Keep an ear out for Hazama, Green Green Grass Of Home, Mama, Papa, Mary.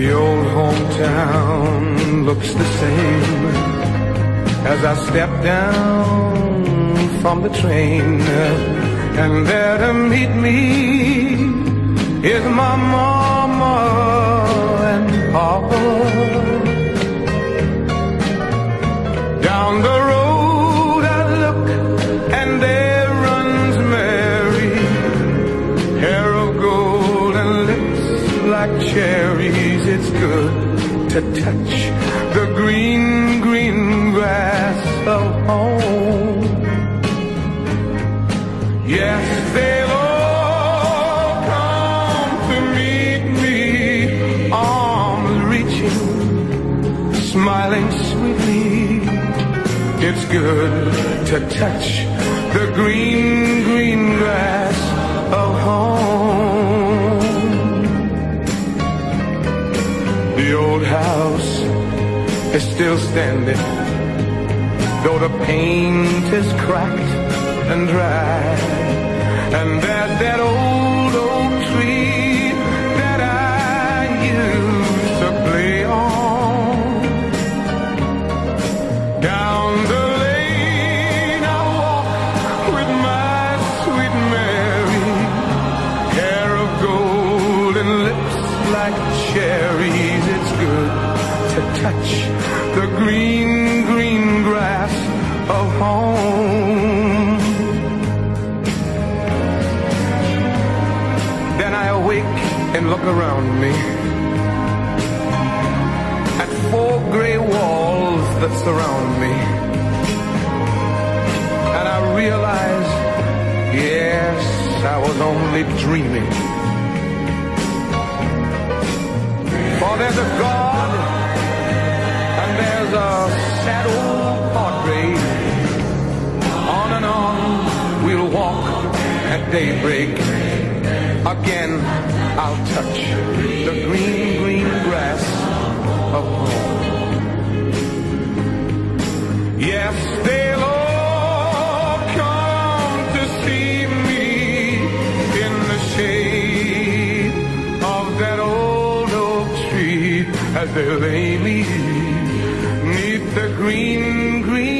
The old hometown looks the same as I step down from the train, and there to meet me is my mama and papa. Down the road I look, and there runs Mary, hair of gold and lips like cherries. It's good to touch the green, green grass of home. Yes, they'll all come to meet me, arms reaching, smiling sweetly. It's good to touch the green, green grass of home. The old house is still standing, though the paint is cracked and dry, and there's that old oak tree that I used to play on. Down the lane I walk with my sweet Mary, hair of gold and lips like cherries. It's good to touch the green, green grass of home. And look around me at four gray walls that surround me, and I realize, yes, I was only dreaming. For there's a God and there's a sad old portrait. On and on we'll walk at daybreak. Again, I'll touch the green, green grass of home. Yes, they'll all come to see me in the shade of that old oak tree as they lay me 'neath the green, green